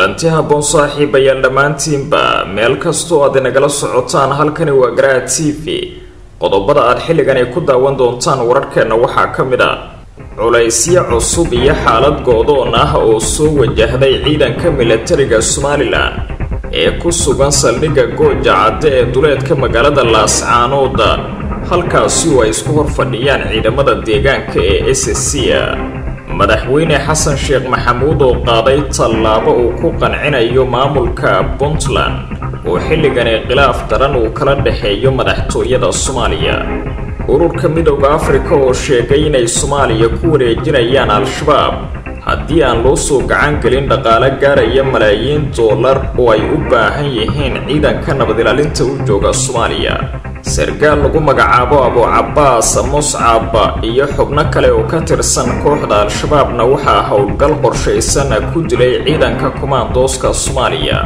kulantiha bon saaxiibayaal dhamaantiinba meel kasto aad nagala socotaan halkani waa Garaad TV qodobada aad xilligan ay ku daawan doontaan wararkeena waxa kamid ah culaysyo cusub iyo xaalad go'doon ah oo soo wajahday ciidanka militariga Soomaaliland ee ku sugan saldhiga Gooja Cadde ee duleedka magaalada Laascaanood halkaas oo ay isku horfadhiyaan ciidamada deegaanka ee SSC madaxweyne Hassan Sheikh Mohamud oo qaaday tallaabo uu ku qancinayo maamulka Puntland oo xilligan ee khilaaf daran uu kala dhaxeeyo madaxtooyada Soomaaliya ururka Midowga Afrika oo sheegay inay Soomaaliya ku wareejinayaan Alshabaab haddii aan loo soo gacan gelin dhaqaale gaaraya malaayiin $1 oo ay u baahan yihiin ciidanka nabad ilaalinta u jooga Soomaaliya sargaal lagu magacaabo Abu Cabbaas Muscab iyo xubno kale oo ka tirsan kooxda Al-Shabaabna waxa hawlgal qorsheysan ku dilay ciidanka kumaandooska Soomaaliya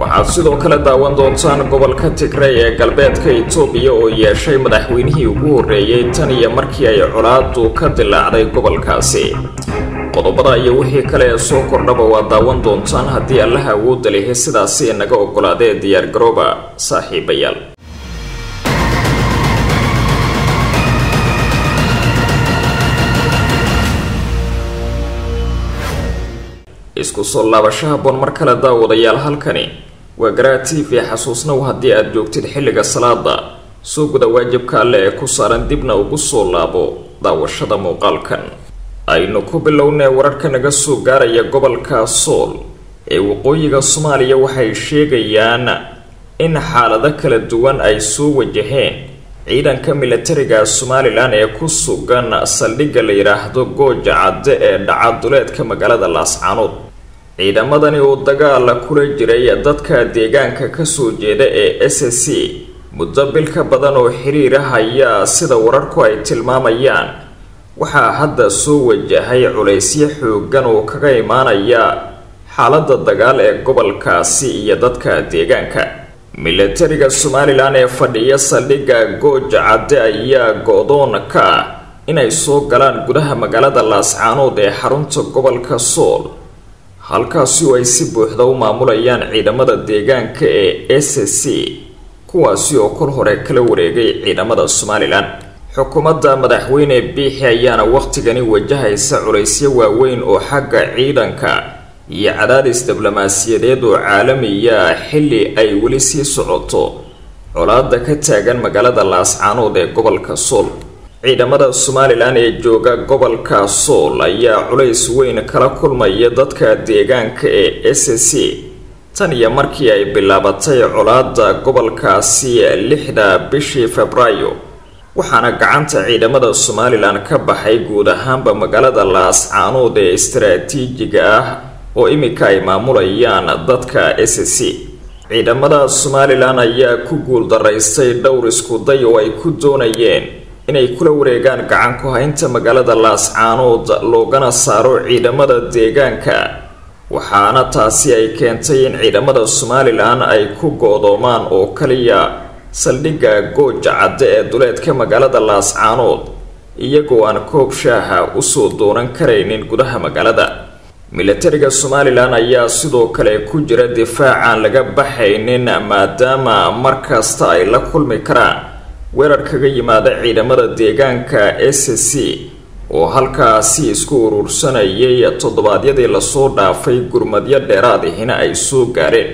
waxaa sidoo kale daawan doontaan gobolka Tigray ee galbeedka Itoobiya oo yeeshay madaxweynihii ugu horeeyay tan iyo markii ay colaadu ka dilaacday gobolkaasi qodobada iyo wixii kale ee soo kordhaba waa daawan doontaan haddii Allaah awood leeyahay sidaas ay naga ogolaadee diyaar garooba saaxiibayaal isku soo laabashada bon mar kale daawadayaal halkani waa Garaad TV xasuusna haddii aad joogtid xilliga salaada soo guda waajibka alle ku saaran dibna ugu soo laabo daawashada muuqaalkan aynu ku bilowne wararka naga soo gaaraya gobolka Sool ee waqooyiga Soomaaliya waxay sheegayaan in xaalado kala duwan ay soo wajaheen ciidanka militariga Soomaaliland ee ku sugan saldhiga la yiraahdo Gooja Cadde ee dhaca duleedka magaalada Laascaanood ciidamadani oo dagaal kula jiray dadka deegaanka ka soo jeeda ee SSC muddo bil ka badan oo xiriir ah ayaa sida wararku ay tilmaamayaan waxa hadda soo wajahay culaysyo xooggan oo kaga imaanaya xaaladda dagaal ee gobolkaasi iyo dadka deegaanka militariga Soomaaliland ee fadhiya saldhiga Gooja Cadde ayaa go'doon ka inay soo galaan gudaha magaalada Laascaanood ee xarunta gobolka Sool halkaas oo ay si buuxda u maamulayaan ciidamada deegaanka ee SSC kuwaas oo kor hore kala wareegay ciidamada Soomaaliland xukuumadda madaxweyne Biixi ayaana waqtigani wajahaysa culaysyo waaweyn oo xagga ciidanka iyo cadaadis diblomaasiyadeed oo caalami ah xilli ay weli sii socoto colaadda ka taagan magaalada Laascaanood ee gobolka Sool ciidamada Soomaaliland ee jooga gobolka Sool ayaa culays weyn kala kulmaya dadka deegaanka ee SSC tan iyo markii ay bilaabatay colaadda gobolkaasi 6da bishii Febraayo waxaana gacanta ciidamada Soomaaliland ka baxay guud ahaanba magaalada Laascaanood ee istiraatiijiga ah oo imika ay maamulayaan dadka SSC ciidamada Soomaaliland ayaa ku guuldareystay dhowr isku day oo ay ku doonayeen inay kula wareegaan gacan ku haynta magaalada Laascaanood loogana saaro ciidamada deegaanka waxaana taasi ay keentay in ciidamada Soomaaliland ay ku go'doomaan oo kaliya saldhiga Gooja Cadde ee duleedka magaalada Laascaanood iyagoo aan koob shaaha u soo doonan karaynin gudaha magaalada militariga Soomaaliland ayaa sidoo kale ku jira difaacan laga baxaynin maadaama markasta ay la kulmi karaan weerar kaga yimaada ciidamada deegaanka SSC oo halkaasi isku urursanayay todobaadyadii la soo dhaafay gurmadyo dheeraad ahina ay soo gaareen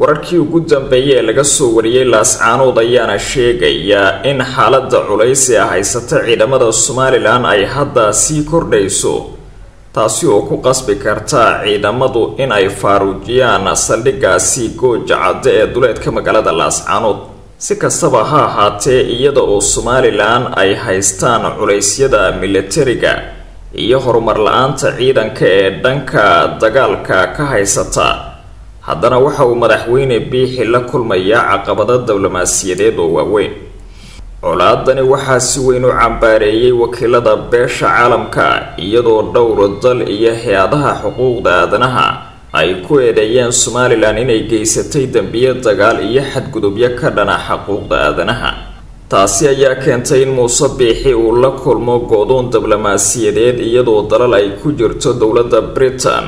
wararkii ugu dambeeyay laga soo wariyay Laascaanood ayaana sheegaya in xaaladda culays ee haysata ciidamada Soomaaliland ay hadda sii kordhayso taasi oo ku qasbi karta ciidamadu in ay faaruujiyaan saldhigaasi Gooja Cadde ee duleedka magaalada Laascaanood si kastaba ha ahaatee iyada oo Soomaaliland ay haystaan culeysyada militariga iyo horumar la'aanta ciidanka ee dhanka dagaalka ka haysata haddana waxa uu madaxweyne Biixi la kulmaya caqabado diblomaasiyadeed oo waaweyn colaadani waxa si weyn u cambaareeyay wakiilada beesha caalamka iyadoo dhowr dal iyo hay'adaha xuquuqda aadanaha ay ku eedeeyeen Soomaaliland inay geysatay dambiyo dagaal iyo xadgudubyo ka dhana xuquuqda aadanaha taasi ayaa keentay in Muuse Biixi uu la kulmo go'doon diblomaasiyadeed iyadoo dalal ay ku jirto dowladda Britain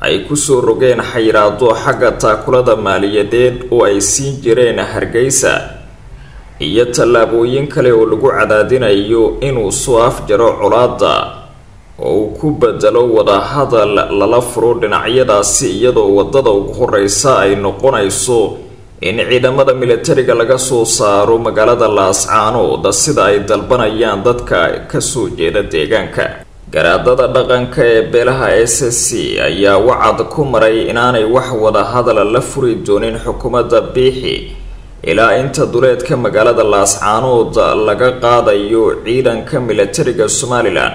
ay kusoo rogeen xayiraado xagga taakulada maaliyadeed oo ay siin jireen Hargeysa iyo tallaabooyin kale oo lagu cadaadinayo inuu soo afjaro colaadda oo ku badalo wada hadal lala furo dhinacyadaasi iyadoo wadada ugu horeysa ay noqonayso in ciidamada militariga laga soo saaro magaalada Laascaanood sida ay dalbanayaan dadka ka soo jeeda deegaanka. garaadada dhaqanka ee beelaha SSC ayaa wacad ku maray inaanay wax wada hadal la furi doonin xukuumadda biixi ilaa inta duleedka magaalada Laascaanood laga qaadayo ciidanka militariga Soomaaliland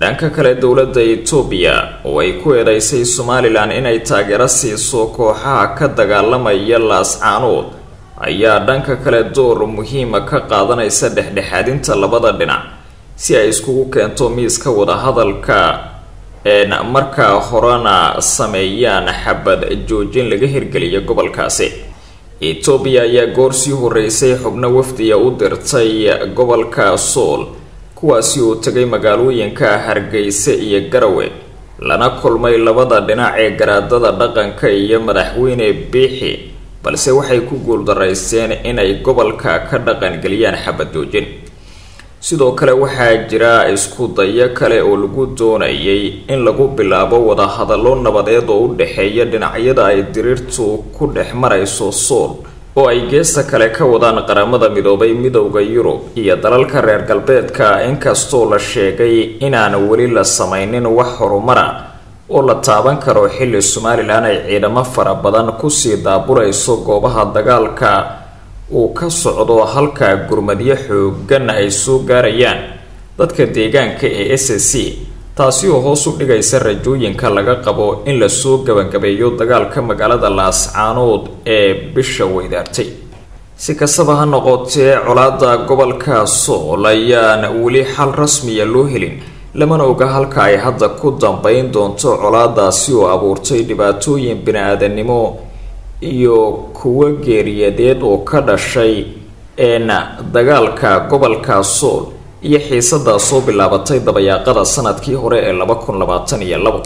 dhanka kale dowladda Ethiopia oo ay ku eedeysay Soomaaliland inay taageero siiso kooxaha ka dagaalamaya Laascaanood ayaa dhanka kale door muhiim ah ka qaadanaysa dhexdhexaadinta labada dhinac si ay iskugu keento miiska wada hadalka marka horana sameeyaan xabad joojin laga hirgeliyo gobolkaasi. Ethiopia ayaa goorsii horeysay xubno wafdiya u dirtay gobolka Sool kuwaasi oo tagay magaalooyinka Hargeysa iyo Garowe lana kulmay labada dhinac ee garaadada dhaqanka iyo madaxweyne Biixi, balse waxay ku guuldareyseen inay gobolka ka dhaqan galiyaan xabad joojin. sidoo kale waxaa jira isku dayo kale oo lagu doonayay in lagu bilaabo wada hadallo nabadeed oo u dhaxeeya dhinacyada ay diriirtu ku dhex marayso Sool oo ay geesta kale ka wadaan qaramada midoobay midowga Yurub iyo dalalka reer galbeedka. inkastoo la sheegay inaan weli la samaynin wax horumar ah oo la taaban karo xilli Soomaaliland ay ciidamo fara badan ku sii daaburayso goobaha dagaalka oo ka socdo halka gurmadiyo xoogan ay soo gaarayaan dadka deegaanka ee SSC, taasi oo hoos u dhigaysa rajooyinka laga qabo in la soo gabagabeeyo dagaalka magaalada Laascaanood ee bisha weydaartay. si kastaba ha noqotee, colaadda gobolka Sool ayaan weli xal rasmi ah loo helin, lamana oga halka ay hadda ku dambeyn doonto colaaddaasi oo abuurtay dhibaatooyin bini'aadanimo iyo kuwa geeriyadeed oo ka dhashay dagaalka gobolka Sool iyo xiisada soo bilaabatay dabayaaqada sanadkii hore ee 2022.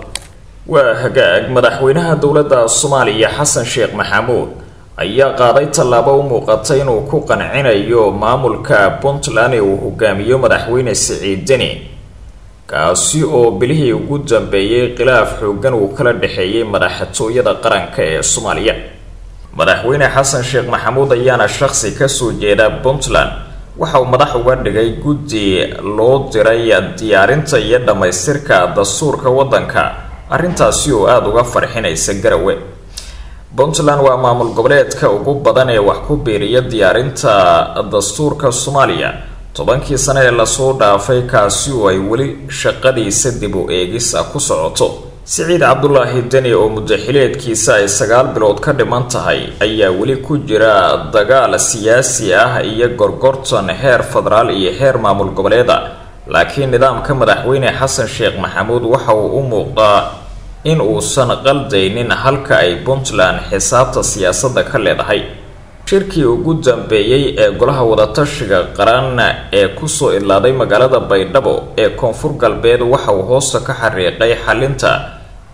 waa hagaag madaxweynaha dowladda Soomaaliya Hassan Sheikh Mohamud ayaa qaaday tallaabo u muuqatay inuu ku qancinayo maamulka Puntland ee uu hogaamiyo madaxweyne Saciid Deni, kaasi oo bilihii ugu dambeeyay khilaaf xoogan uu kala dhaxeeyay madaxtooyada qaranka ee Soomaaliya. madaxweyne Hassan Sheikh Mohamud ayaana shakhsi ka soo jeeda Puntland waxa uu madax uga dhigay guddi loo diray diyaarinta iyo dhamaystirka dastuurka waddanka, arrintaasi oo aad uga farxinaysa Garowe. Puntland waa maamul goboleedka ugu badan ee wax ku biiriya diyaarinta dastuurka Soomaaliya. 10 sano ee la soo dhaafay kaasi oo ay wali shaqadiisa dib u eegis ku socoto. Saciid Deni oo muddaxileedkiisa ay 9 bilood ka dhiman tahay ayaa weli ku jira dagaal siyaasi ah iyo gorgortan heer federaal iyo heer maamul goboleeda, laakiin nidaamka madaxweyne Hassan Sheikh Mohamud waxa uu u muuqdaa in uusan qaldaynin halka ay Puntland xisaabta siyaasadda ka leedahay. shirkii ugu dambeeyay ee golaha wadatashiga qaran ee ku soo idlaaday magaalada Baydhabo ee Koonfur Galbeed waxa uu hoosta ka xariiqay xalinta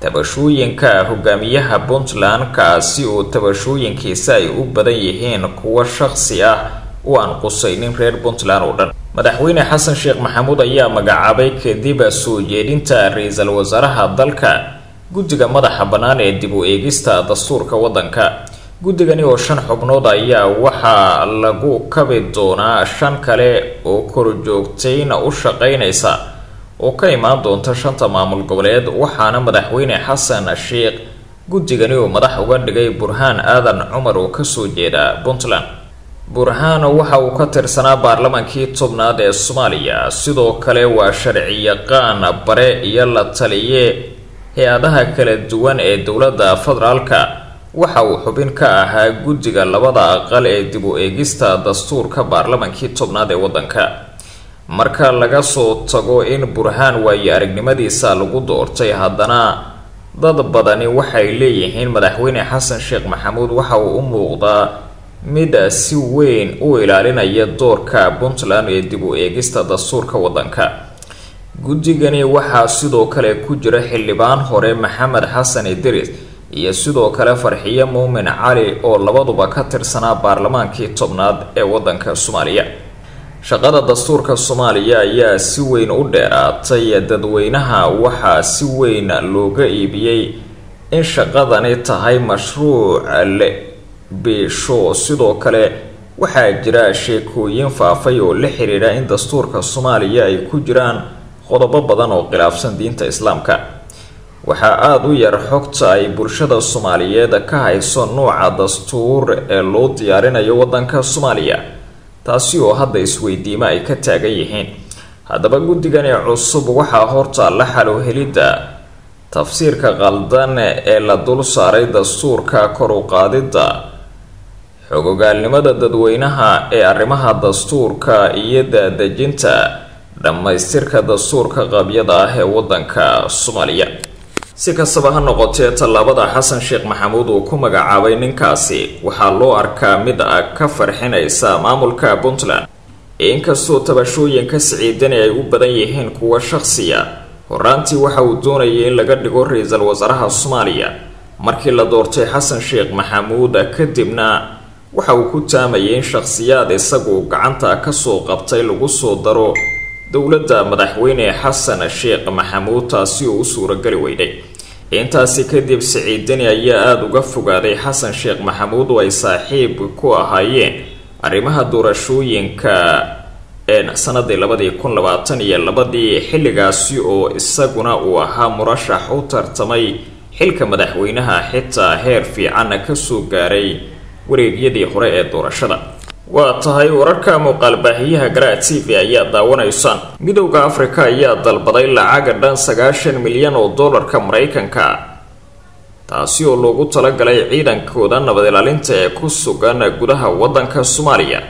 tabashooyinka hogaamiyaha Puntland, kaasi oo tabashooyinkiisa ay u badan yihiin kuwa shakhsi ah oo aan qusaynin reer Puntland oo dhan. madaxweyne Hassan Sheikh Mohamud ayaa magacaabay kadib soo jeedinta ra'iisul wasaaraha dalka guddiga madaxa bannaan ee dib u eegista dastuurka waddanka. guddigani oo 5 xubnood ayaa waxa lagu kabi doonaa 5 kale oo korjoogtayna u shaqeynaysa oo ka iman doonta 5 maamul goboleed, waxaana madaxweyne Hassan Sheikh guddigani oo madax uga dhigay Burhaan Aadan Umar oo ka soo jeeda Puntland. Burhaan waxa uu ka tirsanaa baarlamaankii 10aad ee Soomaaliya, sidoo kale waa sharciyaqaan bare iyo la taliye hay'adaha kala duwan ee dowladda federaalka waxa uu xubin ka ahaa guddiga labada aqal ee dib u eegista dastuurka baarlamaankii 10aad ee wadanka marka laga soo tago in Burhaan way aragnimadiisa lagu doortay haddana dad badani waxay leeyihiin madaxweyne Hassan Sheikh Mohamud waxa uu u muuqdaa mid si weyn u ilaalinaya doorka Puntland ee dib u eegista dastuurka wadanka guddigani waxa sidoo kale ku jira Heliban Hore Maxamed Xasan Diriye iyo sidoo kale Farxiya Muumin Cali oo labaduba ka tirsanaa baarlamaankii 10aad ee wadanka Soomaaliya shaqada dastuurka Soomaaliya ayaa si weyn u dheeraatay dadweynaha waxa si weyn looga iibiyay in shaqadani tahay mashruuc leh bisho sidoo kale waxa jira sheekooyin faafay oo la xiriira in dastuurka Soomaaliya ay ku jiraan qodobo badan oo khilaafsan diinta islaamka waxa aad u yar xogta ay bulshada Soomaaliyeed ka hayso nooca dastuur ee loo diyaarinayo wadanka Soomaaliya taasi oo hadda isweydiima ay ka taagan yihiin hadaba guddigan ee cusub waxa horta la xal u helida tafsiirka qaldan ee la dul saaray dastuurka kor u qaadida xogogaalnimada dadweynaha ee arrimaha dastuurka iyo dadajinta dhamaystirka dastuurka qabyada ah ee wadanka Soomaaliya si kastaba ha noqotee talaabada Hassan Sheikh Mohamud oo ku magacaabay ninkaasi waxa loo arkaa mid ka farxinaysa maamulka Puntland inkastoo tabashooyinka Saciid Deni ay u badan yihiin kuwa shakhsiya horaantii waxa uu doonayay in laga dhigo ra'iisul wasaaraha Soomaaliya markii la doortay Hassan Sheikh Mohamud kadibna waxa uu ku taamayay in shakhsiyaad isagu gacanta ka soo qabtay lagu soo daro dowladda madaxweyne Hassan Sheikh Mohamud taasi oo suuragal weyday intaas kadib Saciid Deni ayaa aad uga fogaaday Hassan Sheikh Mohamud oo ay saaxiib ku ahaayeen arrimaha doorashooyinka ee sanadii 2022 xilligaasi oo isaguna uu ahaa murashax u tartamay xilka madaxweynaha xitaa heer fiican ka soo gaaray wareegyadii hore ee doorashada وطهي وركا مقالباهيها Garaad TV ayaa daawanaysan Midowga Afrika ayaa dalbaday lacag dhan 9 milyan oo doolarka Mareykanka taasi oo loogu talagalay ciidankooda nabad ilaalinta ee ku sugan gudaha wadanka Soomaaliya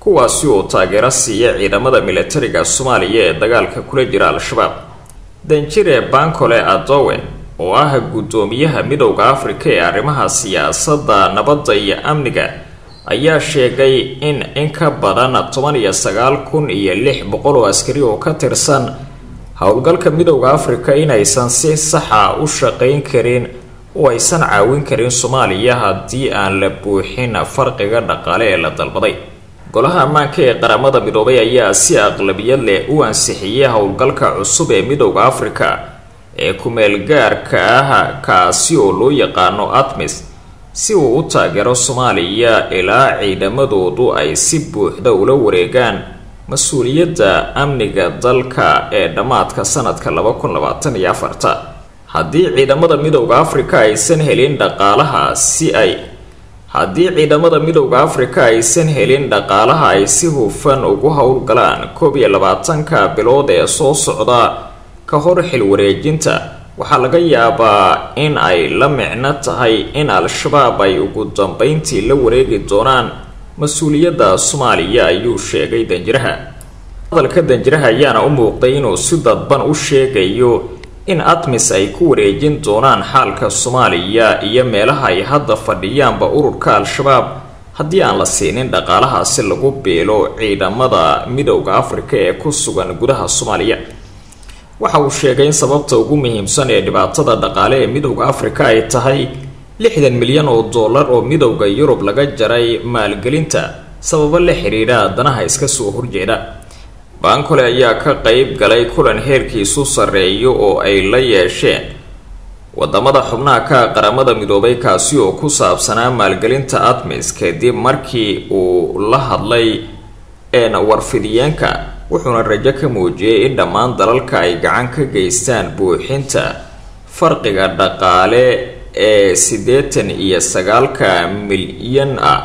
kuwaasi oo taageero siiya ciidamada militariga Soomaaliya ee dagaalka kula jira Alshabaab danjire Bankole Adowen oo ah gudoomiyaha Midowga Afrika ee arrimaha siyaasadda nabadda iyo amniga ayaa sheegay in ka badan 19600 oo askari oo ka tirsan hawlgalka Midowga Afrika inaysan si sax ah u shaqeyn karin oo aysan caawin karin Soomaaliya haddii aan la buuxin farqiga dhaqaale ee la dalbaday golaha ammaanka ee qaramada midoobay ayaa si aqlabiyad leh u ansixiyay hawlgalka cusub ee Midowga Afrika ee ku meel gaarka ah kaasi oo loo yaqaano ATMIS si uu taageero Soomaaliya ilaa ciidamadoodu ay si buuxda ula wareegaan mas'uuliyadda amniga dalka ee dhamaadka sanadka 2024 haddii ciidamada Midowga Afrika aysan helin dhaqaalaha ay si hufan ugu hawlgalaan 12 bilood ee soo socda ka hor xil wareejinta waxa laga yaabaa in ay la micno tahay in Alshabaab ay ugu dambeyntii la wareegi doonaan mas'uuliyadda Soomaaliya ayuu sheegay danjiraha hadalka danjiraha ayaana u muuqday inuu si dadban u sheegayo in ATMIS ay ku wareejin doonaan xaalka Soomaaliya iyo meelaha ay hadda fadhiyaanba ururka Alshabaab haddii aan la siinin dhaqaalahaasi lagu beelo ciidamada Midowga Afrika ee ku sugan gudaha Soomaaliya waxa uu sheegay in sababta ugu muhiimsan ee dhibaatada dhaqaale ee Midowga Afrika ay tahay 60 milyan oo doolar oo Midowga Yurub laga jaray maalgelinta sababo la xiriira danaha iska soo horjeeda Bankole ayaa ka qayb galay kulan heerkiisu sareeyo oo ay la yeesheen wadamada xubnaha ka qaramada midoobay kaasi oo ku saabsanaa maalgelinta ATMIS kadib markii uu la hadlay warfidiyaanka wuxuuna rajo ka muujiyay in dhammaan dalalka ay gacan ka geystaan buuxinta farqiga dhaqaale ee 89 milyan ah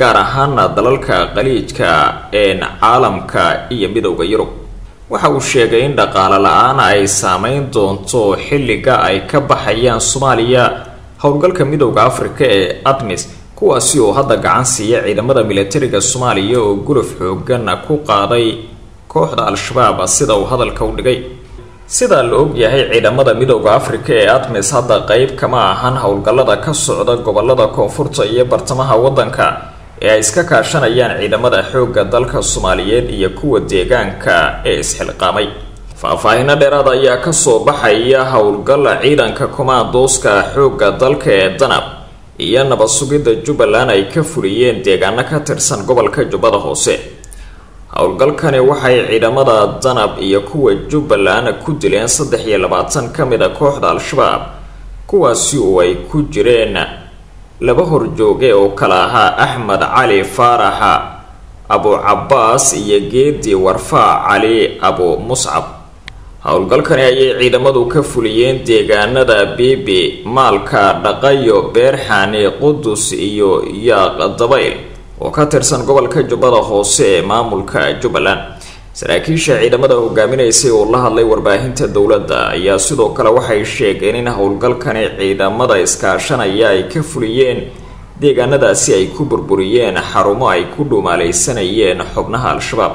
gaar ahaan dalalka qaliijka ee caalamka iyo Midowga Yurub waxa uu sheegay in dhaqaale la'aan ay saameyn doonto xilliga ay ka baxayaan Soomaaliya howlgalka midowga Afrika ee ATMIS kuwaasi oo hadda gacan siiya ciidamada militariga Soomaaliya oo guluf xoogan ku qaaday kooxda Alshabaab sida uu hadalka u dhigay sida la og yahay ciidamada midowga Afrika ee ATMIS hadda qayb kama ahan howlgallada ka socda gobolada Koonfurta iyo bartamaha wadanka ee ay iska kaashanayaan ciidamada xooga dalka Soomaaliyeed iyo kuwa deegaanka ee isxilqaamay faafayna dheeraad ayaa ka soo baxaya howlgalla ciidanka komaandooska xooga dalka ee Danab iyo nabad sugidda Jubaland ay ka fuliyeen deegaanka ka tirsan gobolka Jubada Hoose. Howlgalkani waxay ciidamada Danab iyo kuwa Jubaland ku dileen 23 ka mid ah kooxda Alshabaab kuwaasi oo ay ku jireen laba horjooge oo kala ahaa Axmed Cali Faarax Abu Cabbaas iyo Geedi Warfaa Cali Abu Muscab. Howlgalkani ayay ciidamadu ka fuliyeen deegaanada Bibi Maalka Dhaqayo Beerxaani Qudus iyo Yaaq Dabayl oo ka tirsan gobolka Jubada Hoose maamulka Jubaland. Saraakiisha ciidamada hoggaaminaysa oo la hadlay warbaahinta dawladda ayaa sidoo kale waxay sheegeen in howlgalkani ciidamada iskaashanaya ay ka fuliyeen deegaanadaasi ay ku burburiyeen xarumo ay ku dhumaalaysanayeen xubnaha Alshabaab.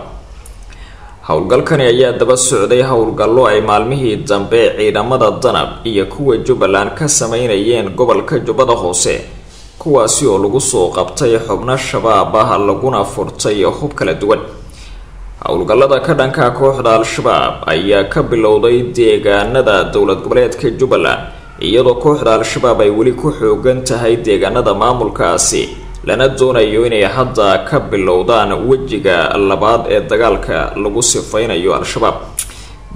Howlgalkani ayaa daba socday howlgallo ay maalmihii dambe ciidamada Danab iyo kuwa Jubaland ka sameeyeen gobolka Jubada Hoose kuwaasi oo lagu soo qabtay xubno shabaab ah laguna furtay hub kala duwan. Howlgallada ka dhanka kooxda Alshabaab ayaa ka bilowday deegaanada dawlad goboleedka Jubaland iyadoo kooxda Alshabaab ay wali ku xoogan tahay deegaanada maamulkaasi lana doonayo inay hadda ka bilowdaan wajiga labaad ee dagaalka lagu sifaynayo Alshabaab.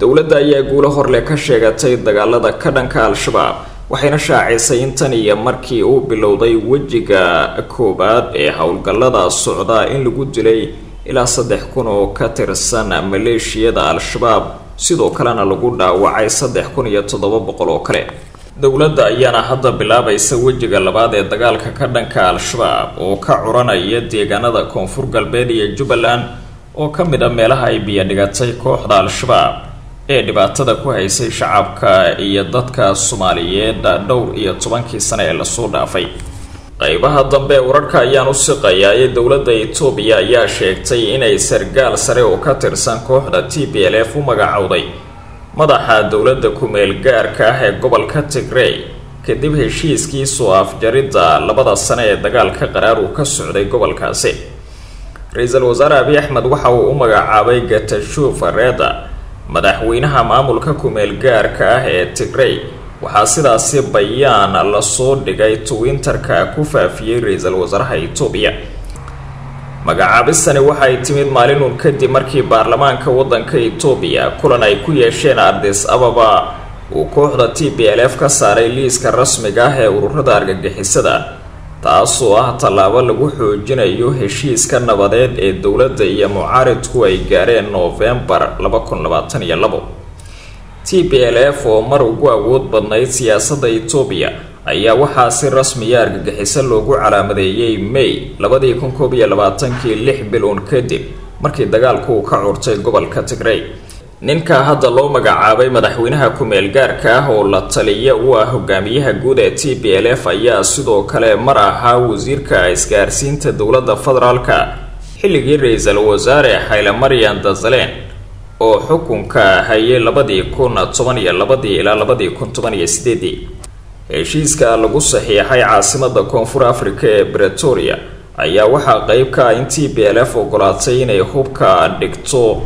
Dawladda ayaa guulo horle ka sheegatay dagaalada ka dhanka Alshabaab waxayna shaacisay intan iyo markii uu bilowday wajiga koobaad ee howlgallada socda in lagu dilay ilaa 3,000 oo ka tirsan maleeshiyada Alshabaab sidoo kale lagu dhaawacay 3,700 oo kale. Dawladda ayaa hadda bilaabaysa wajiga labaad ee dagaalka ka dhanka Alshabaab oo ka curanaya deegaanada Koonfur Galbeed iyo Jubaland oo ka mid ah meelaha ay biyo dhigatay kooxda Alshabaab ee dhibaatada ku haysay shacabka iyo dadka Soomaaliyeed dhowr iyo 10 sano ee la soo dhaafay. Qaybaha dambe urarka ayaan u siqayay dawladda Itoobiya ayaa sheegtay inay sargaal sare oo ka tirsan kooxda TPLF u magacowday madaxa dawladda ku meel gaarka ah ee gobolka Tigray kadib heshiiskii soo afjaridda 2 sano ee dagaalka qaraar uu ka socday gobolkaasi. Ra'iisul Wasaare Abiy Ahmed waxa uu magacaabay Gatashuuf Reeda madaxweynaha maamulka ku meel gaarka ah ee Tigray waxa sidaasi bayaan la soo dhigay Twitter-ka ku faafiyay ra'iisul wasaaraha Itoobiya. Magacaabistani waxay timid maalin uun kadib markii baarlamaanka wadanka Itoobiya kulan ay ku yeesheen Addis Ababa oo kooxda TPLF ka saaray liiska rasmiga ah ee ururada argagixisada taasoo ah tallaabo lagu xoojinayo heshiiska nabadeed ee dawladda iyo mucaaridku ay gaareen November 2022. TPLF oo mar ugu awood badnayd siyaasadda Itoobiya ayaa waxaa si rasmi ah argagixiso loogu calaamadeeyay May 2022 6 bilood kadib markii dagaalku ka curtay gobolka Tigray. Ninka hadda loo magacaabay madaxweynaha ku meel gaarka ah oo la taliya u ah hogaamiyaha guud ee TPLF ayaa sidoo kale mar ahaa wasiirka isgaarsiinta dawladda federaalka xilligii ra'iisul wasaare Hayle Marian Dazaleen oo xukunka hayay 2012 ilaa 2018. Heshiiska lagu saxiixay caasimada Koonfur Afrika ee Pretoria ayaa waxaa qayb ka ah in TPLF ogolaatay inay hubka dhigto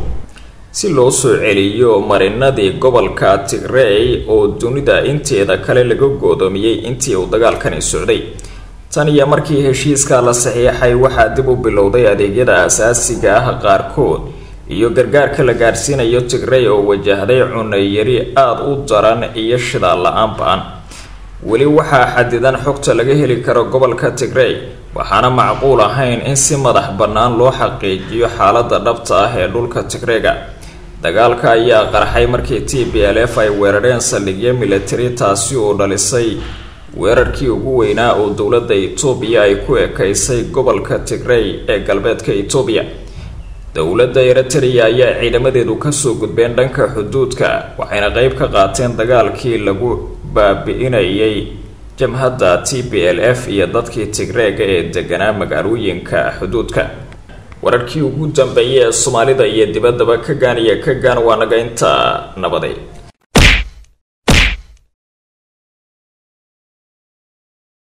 si loo soo celiyo marinadii gobolka Tigray oo dunida inteeda kale laga go'doomiyay intii uu dagaalkani socday. Tan iyo markii heshiiska la saxiixay waxaa dib u bilowday adeegyada asaasiga ah qaarkood iyo gargaarka la gaarsiinayo Tigray oo wajahday cunayari aad u daran iyo shidaal la'aan ba'an. Weli waxaa xadidan xogta laga heli karo gobolka Tigray waxaana macquul ahayn in si madax bannaan loo xaqiijiyo xaaladda dhabta ah ee dhulka Tigrayga. Dagaalka ayaa qarxay markii TPLF ay weerareen saldhigyo military taasi oo dhalisay weerarkii ugu weynaa oo dawladda Itoobiya ay ku ekeysay gobolka Tigray ee galbeedka Itoobiya. Dawladda Eritrea ayaa ciidamadeedu ka soo gudbeen dhanka xuduudka waxayna qayb ka qaateen dagaalkii lagu baabi'inayay jamhadda TPLF iyo dadkii Tigray ee deganaa magaalooyinka xuduudka. Wararkii ugu dambeeyay Soomaalida iyo dibadda ka gaanaya ka gaan waa naga inta nabaday.